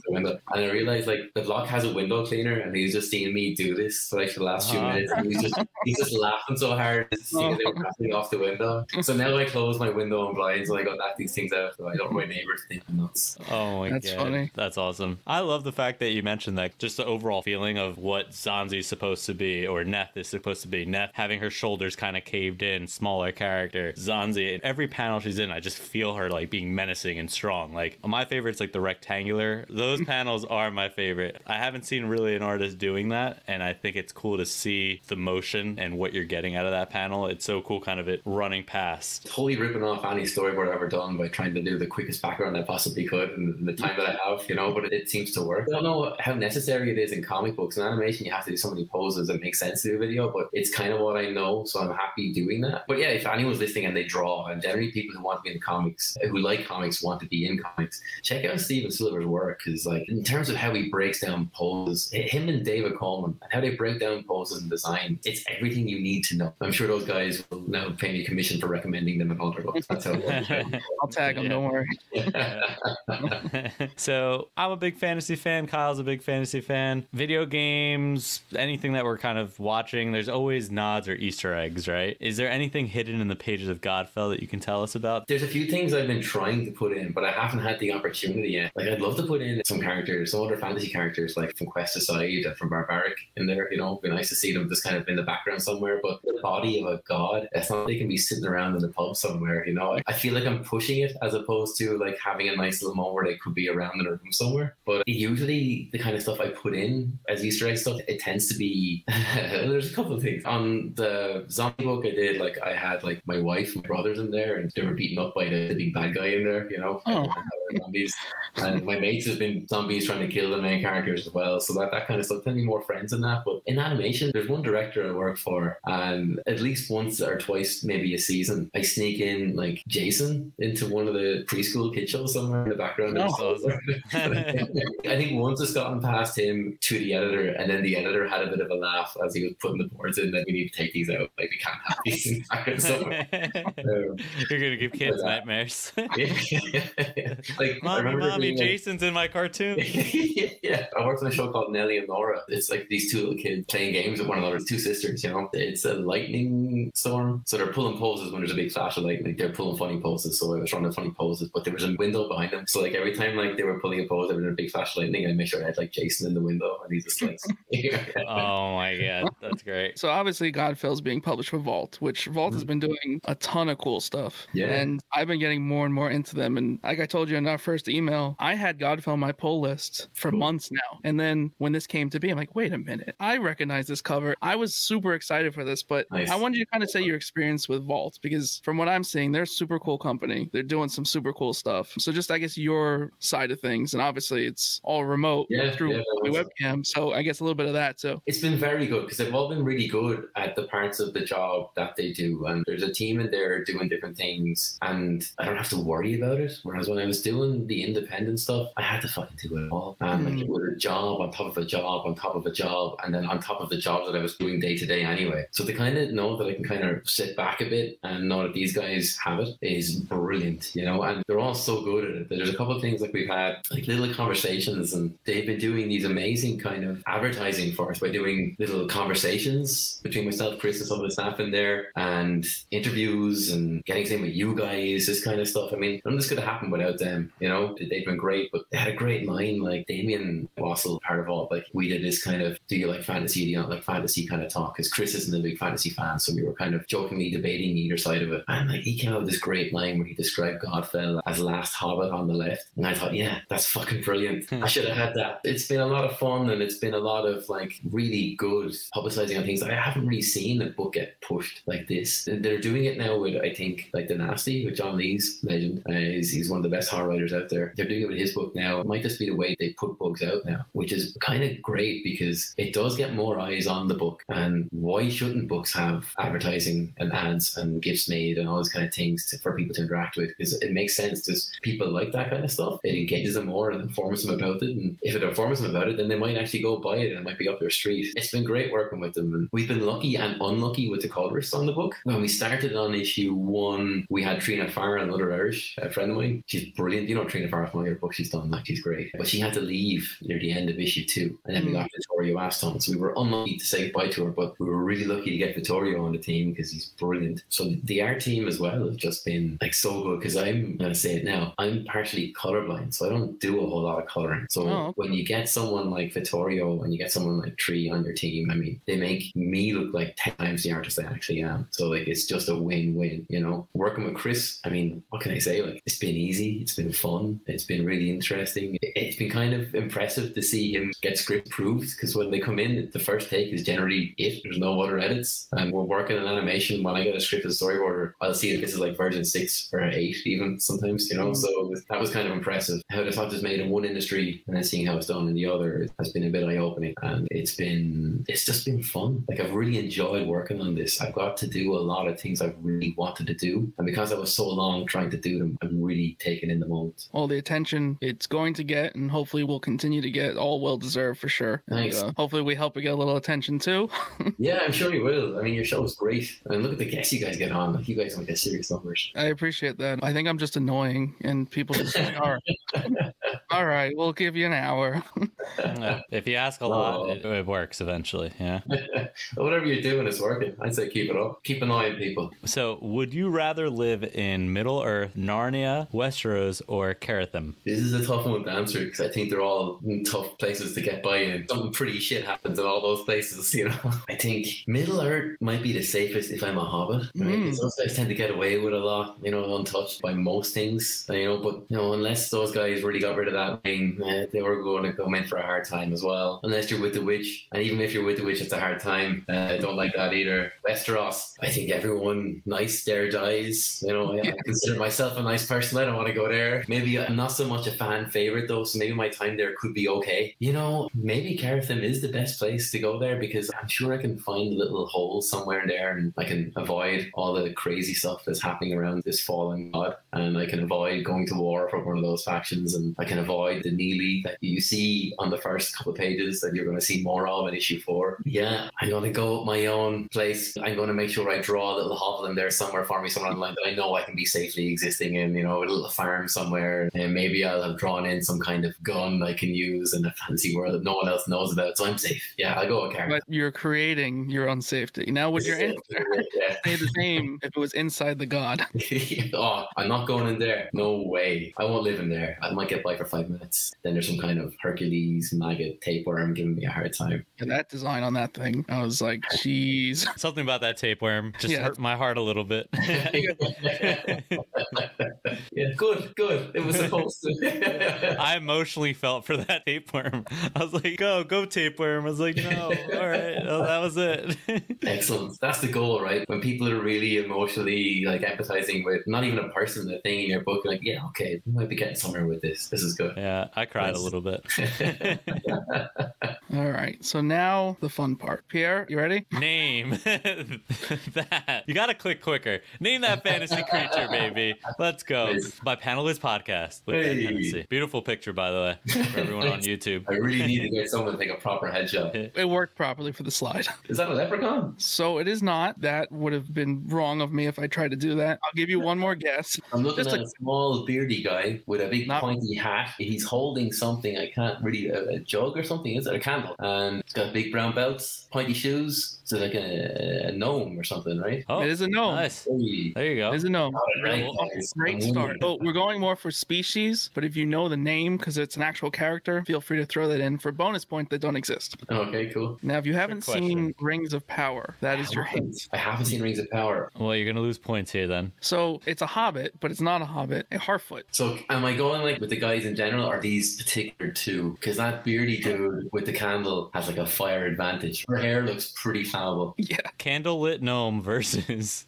And I realized like the block has a window cleaner, and he's just seeing me do this like for the last few minutes, and he's just laughing so hard to see they were rattling off the window. So now I close my window and blinds, and I go knock these things out so I don't want my neighbors thinking nuts. Oh my that's God. Funny. That's awesome. I love the fact that you mentioned that, just the overall feeling of what Zanzi's supposed to be, or Neth is supposed to be. Neth having her shoulders kind of caved in, smaller character. Zanzi, in every panel she's in, I just feel her like being menacing and strong. Like my favorite's like the rectangular. Those panels are my favorite. I haven't seen really an artist doing that, and I think it's cool to see the motion and what you're getting out of that panel. It's so cool, kind of it running past. Totally ripping off any storyboard I've ever done by trying to do the quickest background I possibly could in the time that I have, you know, but it seems to work. I don't know how necessary it is in comic books. In animation, you have to do so many poses that make sense to the video, but it's kind of what I know, so I'm happy doing that. But yeah, if anyone's listening and they draw, and generally people who want to be in comics, who like comics, want to be in comics, check out Steven Silver's work, because like in terms of how he breaks down poses, him and David Coleman, and how they break down poses and design, it's everything you need to know. I'm sure those guys will now pay me a commission for recommending them in other books. That's how it works. I'll tag them, don't worry. So I'm a big fantasy fan, Kyle's a big fantasy fan. Video games, anything that we're kind of watching, there's always nods or Easter eggs, right? Is there anything hidden in the pages of Godfell that you can tell us about? There's a few things I've been trying to put in, but I haven't had the opportunity yet. Like I'd love to put in some characters, some other fantasy characters, like from Quest Aside and from Barbaric in there, you know. It'd be nice to see them just kind of in the background somewhere, but the body of a god, it's not like they can be sitting around in the pub somewhere, you know. I feel like I'm pushing it as opposed to like having a nice little moment where they could be around in a room somewhere. But usually the kind of stuff I put in as Easter egg stuff, it tends to be there's a couple of things. On the zombie book I did, like I had like my wife and my brothers in there, and they were beaten up by the big bad guy in there, you know. Zombies. And my mates have been zombies trying to kill the main characters as well, so that kind of stuff. Plenty more friends in that. But in animation, there's one director I work for, and at least once or twice maybe a season I sneak in like Jason into one of the preschool kid shows somewhere in the background. I think once it's gotten past him to the editor, and then the editor had a bit of a laugh as he was putting the boards in that we need to take these out, like we can't have these in the background somewhere. You're going to give kids nightmares. Like, mommy, Jason's in my cartoon. Yeah, I worked on a show called Nelly and Laura. It's like these two little kids playing games with one another. It's two sisters, you know. It's a lightning storm, so they're pulling poses when there's a big flash of lightning. They're pulling funny poses, so I was running funny poses, but there was a window behind them. So like every time like they were pulling a pose, there was a big flash of lightning. I make sure I had like Jason in the window, and he's just like, oh my god, that's great. So obviously, Godfell's being published with Vault, which Vault has been doing a ton of cool stuff. Yeah, and I've been getting more and more into them. And like I told you in our first email, I had Godfell on my pull list for months now. And then when this came to be, I'm like, wait a minute, I recognize this cover. I was super excited for this, but I wanted you to kind of say your experience with Vault, because from what I'm seeing, they're a super cool company. They're doing some super cool stuff. So just, I guess, your side of things. And obviously it's all remote through webcam. So I guess a little bit of that too. It's been very good because they've all been really good at the parts of the job that they do. And there's a team in there doing different things, and I don't have to worry about it. Whereas when I was doing the independent stuff, I had to fucking do it all. Like it was a job on top of a job on top of a job, and then on top of the job that I was doing day to day anyway. So to kind of know that I can kind of sit back a bit and know that these guys have it is brilliant, you know. And they're all so good at it. There's a couple of things like we've had like little conversations, and they've been doing these amazing kind of advertising for us by doing little conversations between myself, Chris, and some of the staff in there, and interviews and getting same with you guys, this kind of stuff. I mean, none of this could have happened without them, you know. They've been great, but they had a great mind. Like Damien Wassel, part of all, like we did this kind of, do you like fantasy, do you not like fantasy kind of talk, because Chris isn't a big fantasy fan, so we were kind of jokingly debating either side of it. And like he came out with this great line where he described Godfell as Last Hobbit on the left, and I thought, yeah, that's fucking brilliant. I should have had that. It's been a lot of fun, and it's been a lot of like really good publicizing on things that I haven't really seen a book get pushed like this. They're doing it now with, I think, like The Nasty, with John Lee's legend. He's one of the best horror writers out there. They're doing it with his book now. It might just be the way they put books out now, which is kind of great because it does get more eyes on the book. And why shouldn't books have advertising and ads and gifts made and all those kind of things for people to interact with? Because it makes sense. Because people like that kind of stuff. It engages them more and informs them about it. And if it informs them about it, then they might actually go buy it and it might be up their street. It's been great working with them. And we've been lucky and unlucky with the colorists on the book. When we started on issue one, we had Trina Fire, another Irish friend of mine. She's brilliant. You know Trina Fire from all your books she's done. Like, she's great. But she had to leave near the end of issue two. And then we got Vittorio Aston. So we were unlucky to say goodbye to her, but we were really lucky to get Vittorio on the team because he's brilliant. So the art team as well have just been like so good, because I'm going to say it now, I'm partially colorblind, so I don't do a whole lot of coloring. So when you get someone like Vittorio and you get someone like Tree on your team, I mean, they make me look like 10 times the artist I actually am. So like it's just a win-win, you know. Working with Chris, I mean, what can I say? Like, it's been easy, it's been fun, it's been really interesting. It's been kind of impressive to see him get script approved, because when they come in, the first take is generally it. There's no other edits. And we're working on animation. When I get a script as a storyboarder, I'll see if this is like version 6 or 8 even sometimes, you know. So that was kind of impressive. How the stuff is made in one industry and then seeing how it's done in the other has been a bit eye-opening. And it's just been fun. Like, I've really enjoyed working on this. I've got to do a lot of things I've really wanted to do, and because I was so long trying to do them, I'm really taking in the moment. All the attention it's going to get, and hopefully will continue to get, all well deserved for sure. Thanks. And, hopefully we help you get a little attention too. Yeah, I'm sure you will. I mean, your show is great, and look at the guests you guys get on. Like, you guys don't get serious numbers. I appreciate that. I think I'm just annoying, and people just like, all right, we'll give you an hour. If you ask a lot, it works eventually. Yeah. Whatever you're doing is working. I'd say keep it up. Keep an eye on people. So would you rather live in Middle-earth, Narnia, Westeros, or Kerithan? This is a tough one to answer because I think they're all tough places to get by in. Something pretty shit happens in all those places, you know. I think Middle-earth might be the safest if I'm a hobbit. Right? Because those guys tend to get away with a lot, you know, untouched by most things, you know. But, you know, unless those guys really got rid of that thing, they were going to come in for a hard time as well. Unless you're with the witch. And even if you're with the witch, it's a hard time. I don't like that either. Westeros, I think everyone nice there dies. You know, I consider myself a nice person. I don't want to go there. Maybe I'm not so much a fan favorite though, so maybe my time there could be okay. You know, maybe Kerithan is the best place to go there, because I'm sure I can find a little hole somewhere in there and I can avoid all the crazy stuff that's happening around this fallen god. and I can avoid going to war for one of those factions, and I can avoid the melee that you see on the first couple of pages that you're going to see more of in issue 4. Yeah, I'm going to go my own place. I'm going to make sure I draw a little hovel in there somewhere for me, somewhere online that I know I can be safely existing in, you know, a little farm somewhere, and maybe I'll have drawn in some kind of gun I can use in a fancy world that no one else knows about, so I'm safe. Yeah, I'll go with Karen. But you're creating your own safety. Now with your answer, say the same if it was inside the god. Oh, I'm not going in there. No way. I won't live in there. I might get by for 5 minutes. Then there's some kind of Hercules maggot tapeworm giving me a hard time. And that design on that thing, I was like, jeez. Something about that tapeworm just hurt my heart a little bit. Yeah, good. It was supposed to. I emotionally felt for that tapeworm. I was like, go tapeworm. I was like, no, all right. Oh, that was it. Excellent. That's the goal, right? When people are really emotionally like empathizing with not even a person, the thing in your book, like, yeah, okay, we might be getting somewhere with this. This is good. Yeah, I cried a little bit. All right. So now the fun part. Pierre, you ready? Name that. You got to click quicker. Name that fantasy creature, baby. Let's go. Nice. By Paneloids Podcast. Hey. Beautiful picture, by the way, for everyone on YouTube. I really need to get someone to take a proper headshot. It worked properly for the slide. Is that a leprechaun? So it is not. That would have been wrong of me if I tried to do that. I'll give you one more guess. I'm looking at a small beardy guy with a big pointy hat. He's holding something. I can't really, a jug or something, is it? A candle. And it's got big brown belts, pointy shoes. So like a gnome or something, right? Oh, it is a gnome. Nice. Hey. There you go. It is a gnome. Great start. So we're going more for species, but if you know the name because it's an actual character, feel free to throw that in for bonus point that don't exist. Okay, cool. Now, if you haven't seen Rings of Power, that is your hint. I haven't seen Rings of Power. Well, you're going to lose points here then. So it's a hobbit, but it's not a hobbit, a Harfoot. So am I going like with the guys in general or these particular two? Because that beardy dude with the candle has like a fire advantage. Her hair looks pretty fast. Yeah, candlelit gnome versus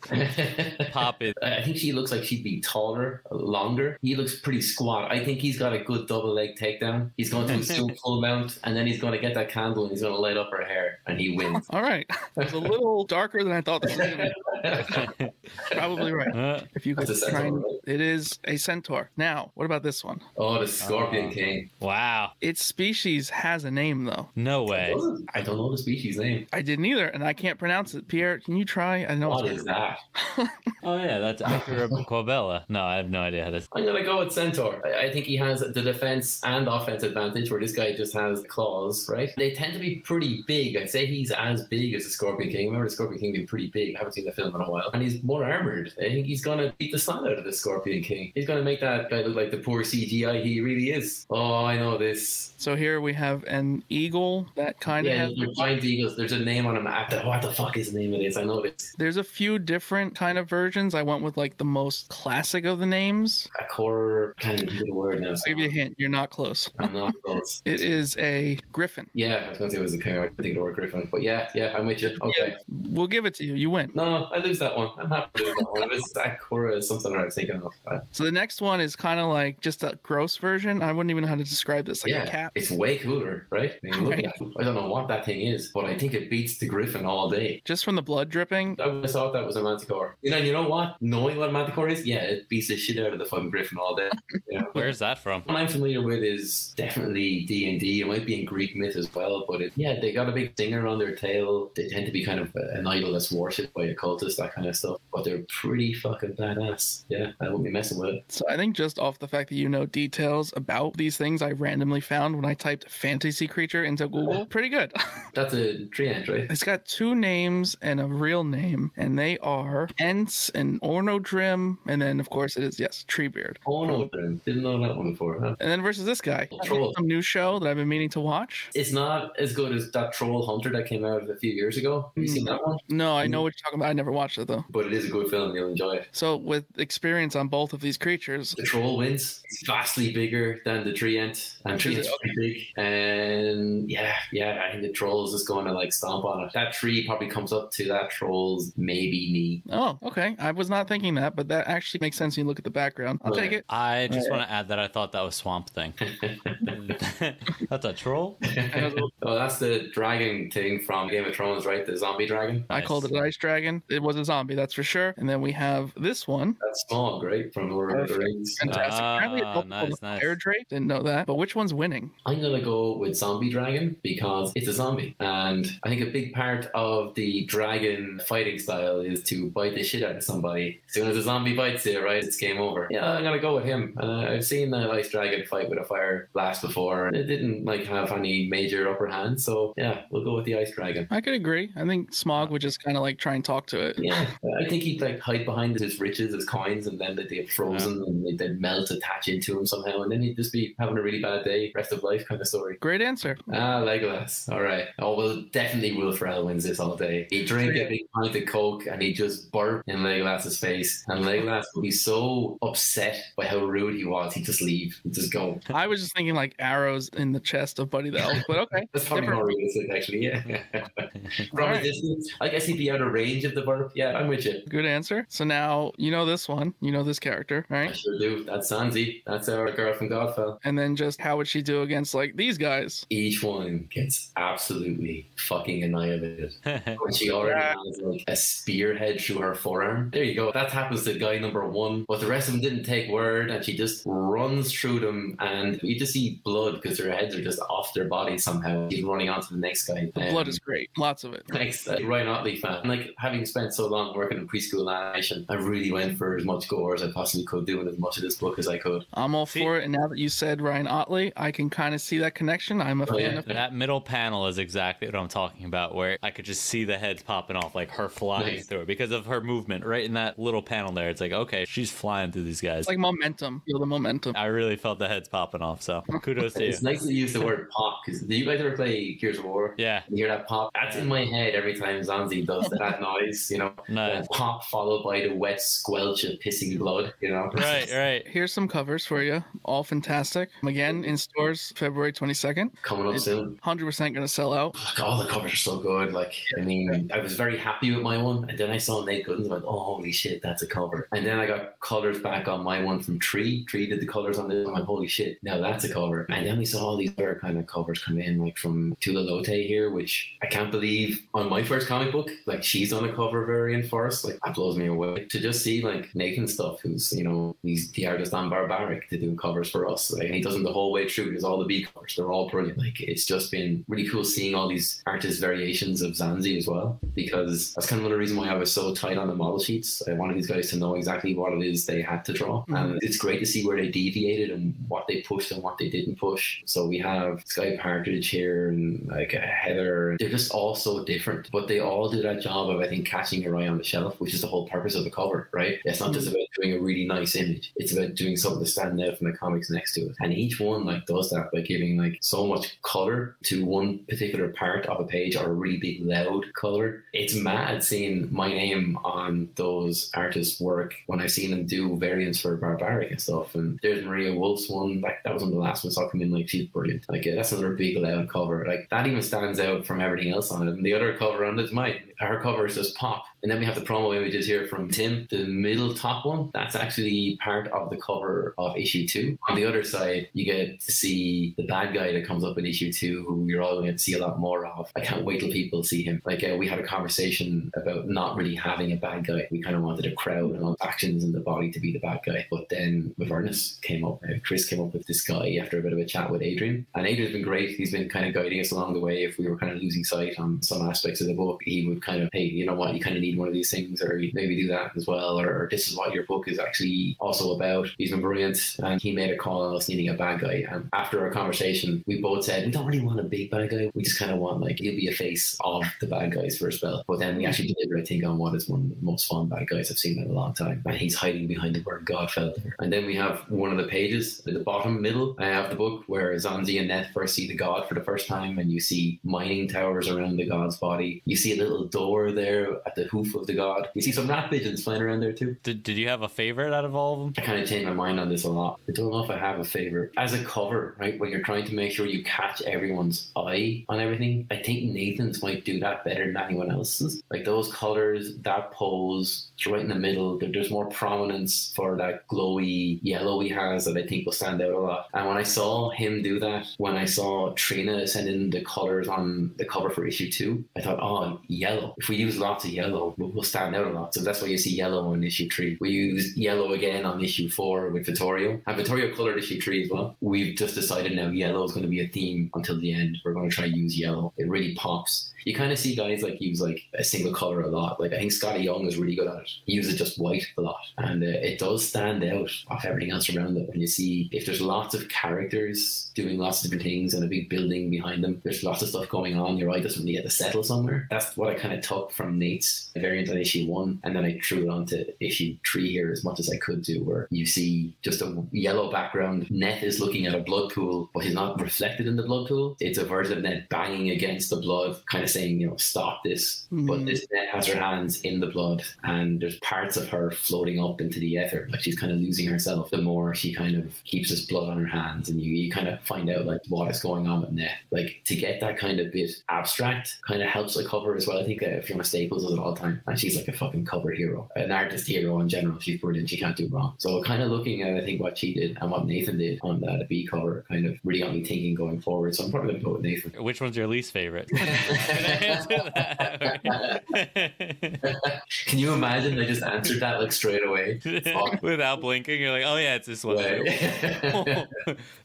Poppet. I think she looks like she'd be taller, longer. He looks pretty squat. I think he's got a good double leg takedown. He's going to do a full mount, and then he's going to get that candle and he's going to light up her hair, and he wins. All right, it's a little darker than I thought this was gonna be. Probably right. If you could try and... right? It is a centaur. Now, what about this one? Oh, the Scorpion King. Wow. Its species has a name though. No way. I don't know the species name. I didn't either. And I can't pronounce it. Pierre, can you try? I know. What is that? Oh yeah, that's Aquabella. No, I have no idea how this. I'm gonna go with centaur. I think he has the defense and offense advantage, where this guy just has claws, right? They tend to be pretty big. I'd say he's as big as the Scorpion King. Remember the Scorpion King being pretty big. I haven't seen the film in a while. And he's more armored. I think he's gonna beat the snot out of the Scorpion King. He's gonna make that guy look like the poor CGI he really is. Oh, I know this. So here we have an eagle that kind of has giant eagles. There's a name on him. What the fuck is the name of this? I know this. There's a few different kind of versions. I went with like the most classic of the names. A core kind of good word now. I'll give you a hint. You're not close. I'm not close. It is a griffin. Yeah, I was going to say it was a kind of word griffin. But yeah, I'm with you. Okay. Yeah, we'll give it to you. You win. No, I lose that one. I'm happy to lose that one. It's Akora is something I'm thinking of. So the next one is kind of like just a gross version. I wouldn't even know how to describe this. Like a cat. It's way cooler, right? I mean, look at that. I don't know what that thing is, but I think it beats the griffin all day just from the blood dripping. I thought that was a manticore. You know what, knowing what a manticore is, it beats the shit out of the fucking griffin all day. Where's that from? What I'm familiar with is definitely D&D. It might be in Greek myth as well, but they got a big stinger on their tail. They tend to be kind of an idol that's worshipped by occultists, that kind of stuff, but they're pretty fucking badass. I wouldn't be messing with it. So I think just off the fact that you know details about these things, I randomly found when I typed fantasy creature into Google. Pretty good. That's a tree entry. It's got two names and a real name, and they are Ents and Ornodrim, and then of course it is Treebeard. Ornodrim, didn't know that one before, huh? And then versus this guy, Troll. Some new show that I've been meaning to watch. It's not as good as that Troll Hunter that came out a few years ago. Have you seen that one? No, I know what you're talking about. I never watched it though. But it is a good film. You'll enjoy it. So with experience on both of these creatures, the Troll wins. It's vastly bigger than the Tree Ent, and Tree Ent's pretty big. And I think the Troll is just going to like stomp on it. That tree probably comes up to that Troll's maybe knee. Oh, okay. I was not thinking that, but that actually makes sense when you look at the background. I'll take it. I just want to add that I thought that was Swamp Thing. That's a troll? Oh, that's the dragon thing from Game of Thrones, right? The zombie dragon. I called it an ice dragon. It was a zombie, that's for sure. And then we have this one. That's Smaug, right? From Lord of the Rings. Fantastic. Oh, nice. Fire Drake. Didn't know that. But which one's winning? I'm going to go with zombie dragon because it's a zombie. And I think a big part of the dragon fighting style is to bite the shit out of somebody. As soon as a zombie bites you, right, it's game over. Yeah, I'm going to go with him. I've seen the ice dragon fight with a fire blast before. It didn't like have any major upper hand. So yeah, we'll go with the ice dragon. I could agree. I think Smaug would just kind of like try and talk to it. Yeah, I think he'd like hide behind his riches, his coins, and then they'd get frozen and they'd melt, attach into him somehow, and then he'd just be having a really bad day, rest of life kind of story. Great answer. Ah, Legolas. All right. Oh, well, definitely Will Ferrell wins this all day. He drank a big pint of Coke and he just burped in Legolas's face, and Legolas would be so upset by how rude he was, he'd just leave. He'd just go. I was just thinking like arrows in the chest of Buddy the Elf, but okay. That's probably more realistic, actually, yeah. Right. Distance, I guess he'd be out of range of the burp. Yeah, I'm with you. Good answer. So now, you know this one. You know this character, right? I sure do. That's Zanzi. That's our girl from Godfell. And then just how would she do against, like, these guys? Each one gets absolutely fucking annihilated. When she already has, like, a spearhead through her forearm. There you go. That happens to guy number one. But the rest of them didn't take word, and she just runs through them, and you just see blood because their heads are just off their bodies somehow. She's running on to the next guy. The blood is great. Lots of it. Thanks. Ryan Otley fan. Like, having spent so long working in preschool animation, I really went for as much gore as I possibly could, doing as much of this book as I could. I'm all for it, and now that you said Ryan Otley, I can kind of see that connection. I'm a fan of that. Middle panel is exactly what I'm talking about, where I could just see the heads popping off, like her flying through it because of her movement. Right in that little panel there, it's like, okay, she's flying through these guys. It's like momentum. Feel the momentum. I really felt the heads popping off, so kudos to you. It's nice to use the word pop, because do you guys ever play Gears of War? Yeah. You hear that pop? That's in my head every time Zanzi does that noise, you know? Nice. Pop followed by the wet squelch of pissing blood, you know? Right, right. Here's some cover for you, all fantastic. Again, in stores February 22nd. Coming up soon. 100% going to sell out. Look, all the covers are so good. Like, I mean, I was very happy with my one, and then I saw Nate Gooden and went, "Oh, holy shit, that's a cover." And then I got colors back on my one from Tree. Tree did the colors on this. I'm like, "Holy shit, now that's a cover." And then we saw all these other kind of covers come in, like from Tula Lote here, which I can't believe on my first comic book. Like, she's on a cover variant for us. Like, that blows me away. To just see like Nathan stuff, who's, you know, he's the artist on Barbaric, to do covers for us, like, and he does them the whole way through because all the B covers, they're all brilliant. Like, it's just been really cool seeing all these artist variations of Zanzi as well, because that's kind of one of the reasons why I was so tight on the model sheets. I wanted these guys to know exactly what it is they had to draw, and it's great to see where they deviated and what they pushed and what they didn't push. So we have Sky Partridge here and like a Heather. They're just all so different, but they all do that job of, I think, catching your eye on the shelf, which is the whole purpose of the cover, right? It's not just about doing a really nice image, it's about doing something to stand out from the comics next to it. And each one like does that by giving like so much color to one particular part of a page, or a really big loud color. It's mad seeing my name on those artists' work when I've seen them do variants for Barbaric and stuff. And there's Maria Wolf's one, like that was one of the last ones I come in, like, she's brilliant. Like, that's another big loud cover. Like, that even stands out from everything else on it. And the other cover on it's mine. Her cover is just pop. And then we have the promo images here from Tim. The middle top one, that's actually part of the cover of issue 2. On the other side, you get to see the bad guy that comes up in issue 2, who you're all going to see a lot more of. I can't wait till people see him. Like, we had a conversation about not really having a bad guy. We kind of wanted a crowd and all actions in the body to be the bad guy. But then with Ernest came up, Chris came up with this guy after a bit of a chat with Adrian. And Adrian's been great. He's been kind of guiding us along the way. If we were kind of losing sight on some aspects of the book, he would kind of, hey, you know what, you kind of need one of these things, or maybe do that as well, or this is what your book is actually also about. He's been brilliant, and he made a call on us needing a bad guy. And after our conversation, we both said we don't really want a big bad guy, we just kind of want, like, he'll be a face of the bad guys for a spell. But then we actually delivered, I think, on what is one of the most fun bad guys I've seen in a long time, and he's hiding behind the word Godfell there. And then we have one of the pages at the bottom middle of the book where Zanzi and Neth first see the god for the first time, and you see mining towers around the god's body. You see a little door there at the hoof of the god. We see some rat pigeons flying around there too. Did you have a favorite out of all of them? I kind of changed my mind on this a lot. I don't know if I have a favorite. As a cover, right, where you're trying to make sure you catch everyone's eye on everything, I think Nathan's might do that better than anyone else's. Like those colors, that pose, it's right in the middle. There's more prominence for that glowy yellow he has that I think will stand out a lot. And when I saw him do that, when I saw Trina send in the colors on the cover for issue 2, I thought, oh, yellow. If we use lots of yellow, we'll stand out a lot. So that's why you see yellow on issue 3. We use yellow again on issue 4 with Vittorio. And Vittorio colored issue 3 as well. We've just decided now yellow is going to be a theme until the end. We're going to try to use yellow. It really pops. You kind of see guys like use like a single color a lot. Like I think Scotty Young is really good at it. He uses just white a lot. And it does stand out off everything else around it. And you see if there's lots of characters doing lots of different things and a big building behind them, there's lots of stuff going on. Your eye doesn't really get to settle somewhere. That's what I kind of took from Nate's variant on issue 1. And then I threw it onto issue 3 here as much as I could do, where you see just a yellow background. Neth is looking at a blood pool, but he's not reflected in the blood pool. It's a version of Neth banging against the blood, kind of saying, you know, stop this. But this Neth has her hands in the blood and there's parts of her floating up into the ether. Like she's kind of losing herself the more she kind of keeps this blood on her hands, and you kind of find out like what is going on with Neth. Like to get that kind of bit abstract kind of helps the cover as well. I think Fiona Staples does it all the time, and she's like a fucking cover hero, an artist hero in general. She's brilliant, she can't do wrong. So kind of looking at I think what she did and what Nathan did on that B cover kind of really got me thinking going forward. So I'm probably going to go with Nathan. Which one's your least favourite? Can you imagine I just answered that like straight away? Without blinking, you're like, oh yeah, it's this one. Right.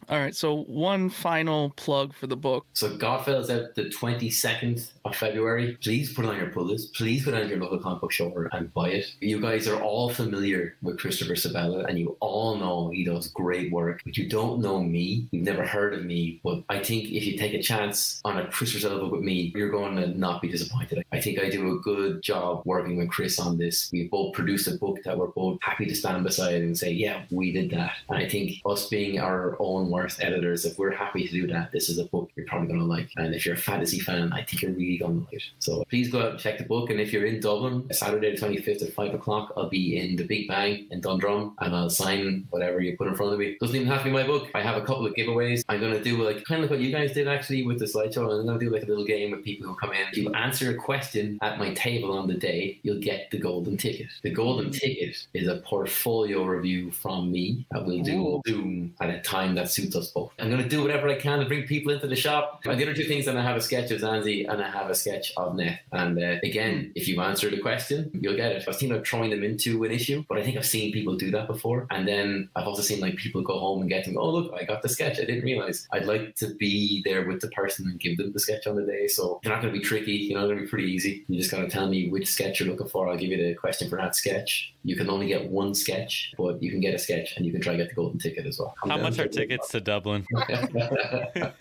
All right, so one final plug for the book. So Godfell is out the 22nd of February. Please put it on your pull list. Please put it on your local comic book shopper and buy it. You guys are all familiar with Christopher Sabella, and you all know he does great work, but you don't know me. You've never heard of me, but I think if you take a chance on a Christopher Sabella book with me, you're going to not be disappointed. I think I do a good job working with Chris on this. We both produced a book that we're both happy to stand beside and say, yeah, we did that. And I think us being our own worst editors, if we're happy to do that, this is a book you're probably going to like. And if you're a fantasy fan, I think you're really going to like it. So please go out and check the book. And if you're in Dublin, Saturday the 25th at 5 o'clock, I'll be in the Big Bang in Dundrum, and I'll sign whatever you put in front of me. Doesn't even have to be my book. I have a couple of giveaways. I'm going to do like kind of what you guys did actually with the slideshow. I'm going to do like a little game with people who come in. If you answer a question at my table on the day, you'll get the golden ticket. The golden ticket is a portfolio review from me that we'll do Zoom at a time that suits us both. I'm going to do whatever I can to bring people into the shop. And the other two things, and I have a sketch of Zanzi and I have a sketch of Neth. And again, if you answer the question, you'll get it. I've seen them throwing them into an issue, but I think I've seen people do that before. And then I've also seen like people go home and get them, oh look, I got the sketch, I didn't realize. I'd like to be there with the person and give them the sketch on the day. So they're not going to be tricky, you know, they're going to be pretty easy. You just got to tell me which sketch you're looking for. I'll give you the question for that sketch. You can only get one sketch, but you can get a sketch and you can try to get the golden ticket as well. How much are tickets to Dublin?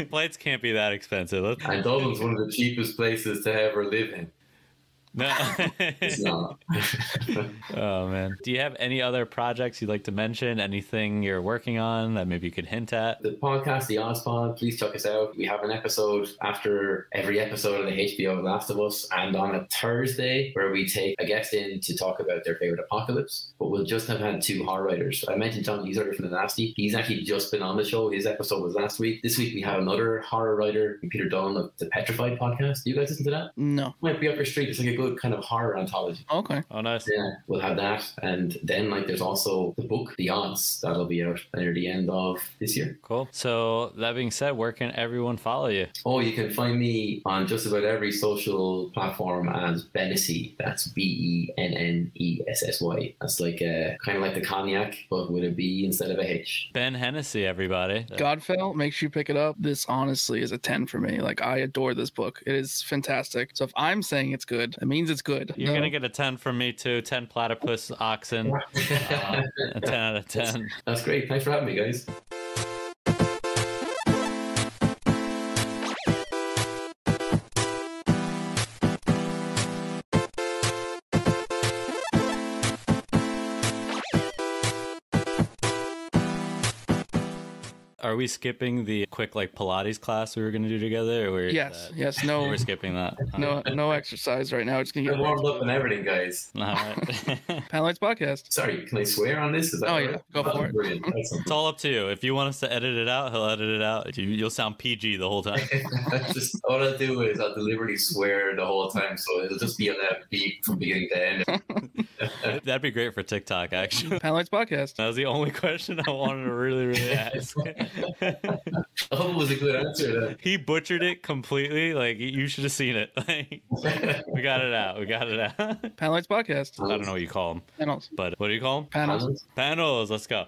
Flights can't be that expensive. And Dublin's one of the cheapest places to ever live in. No. It's not. Oh man, do you have any other projects you'd like to mention, anything you're working on that maybe you could hint at? The podcast, The Odds Pod, please check us out. We have an episode after every episode of the HBO Last of Us, and on a Thursday where we take a guest in to talk about their favorite apocalypse. But we'll just have had 2 horror writers. I mentioned John Leeser from The Nasty. He's actually just been on the show. His episode was last week. This week we have another horror writer, Peter Dunn of the Petrified Podcast. Do you guys listen to that? No. Might be up your street. It's like a good kind of horror anthology. Okay. Oh, nice. Yeah, we'll have that. And then like there's also the book, The Odds, that'll be out near the end of this year. Cool. So that being said, where can everyone follow you? Oh, you can find me on just about every social platform as Bennessy. That's Bennessy. That's like kind of like the cognac, but with a B instead of a H. Ben Hennessy, everybody. Godfell, make sure you pick it up. This honestly is a 10 for me. Like I adore this book. It is fantastic. So if I'm saying it's good, it means it's good. You're going to get a 10 from me too. 10 platypus oxen. A 10 out of 10. That's great. Thanks for having me, guys. Are we skipping the quick like Pilates class we were going to do together? Or yes. No, we're skipping that. No exercise right now. It's going to get warmed up and everything, guys. Paneloids Podcast. Sorry, can I swear on this? Go for it. Brilliant. It's all up to you. If you want us to edit it out, he'll edit it out. You'll sound PG the whole time. Just all I do is I'll deliberately swear the whole time, so it'll just be on that beat from beginning to end. That'd be great for TikTok, actually. Paneloids Podcast. That was the only question I wanted to really ask. I hope it was a good answer, though. He butchered it completely. Like, you should have seen it. We got it out. Paneloids Podcast. I don't know what you call them. Panels. But what do you call them? Panels. Panels. Let's go.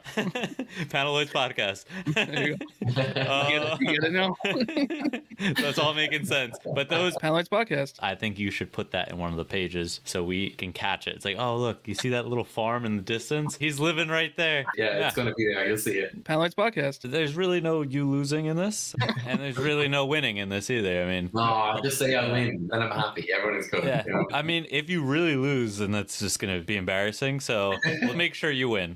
Paneloids Podcast. There you go. You get it now? That's all making sense. But those Paneloids Podcast. I think you should put that in one of the pages so we can catch it. It's like, oh, look, you see that little farm in the distance? He's living right there. Yeah. It's going to be there. You'll see it. Paneloids Podcast. There's really no you losing in this, and there's really no winning in this either. I mean, no, I'll just say I win, and I'm happy. Everyone's good. Yeah. You know? I mean, if you really lose, then that's just going to be embarrassing. So make sure you win.